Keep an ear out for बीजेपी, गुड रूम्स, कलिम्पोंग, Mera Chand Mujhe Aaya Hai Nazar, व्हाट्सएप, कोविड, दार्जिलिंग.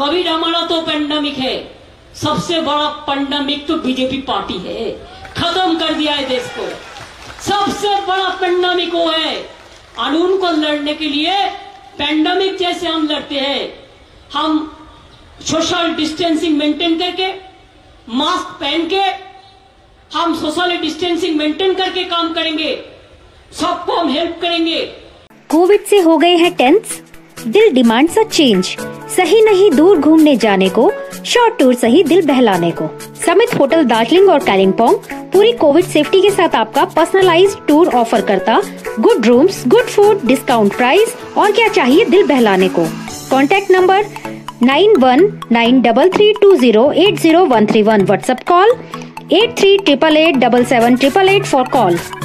कोविड हमारा तो पेंडेमिक है, सबसे बड़ा पेंडेमिक तो बीजेपी पार्टी है, खत्म कर दिया है देश को। सबसे बड़ा पेंडेमिक वो है। कानून को लड़ने के लिए पेंडेमिक जैसे हम लड़ते हैं, हम सोशल डिस्टेंसिंग मेंटेन करके, मास्क पहन के, हम सोशल डिस्टेंसिंग मेंटेन करके काम करेंगे, सबको हम हेल्प करेंगे। कोविड से हो गए हैं टेंस, दिल डिमांड्स अ चेंज। सही नहीं दूर घूमने जाने को, शॉर्ट टूर सही दिल बहलाने को। समित होटल दार्जिलिंग और कलिम्पोंग पूरी कोविड सेफ्टी के साथ आपका पर्सनलाइज्ड टूर ऑफर करता, गुड रूम्स, good food, discount price, और क्या चाहिए दिल बहलाने को। Contact number 919332080131, व्हाट्सएप call 83888788 for call.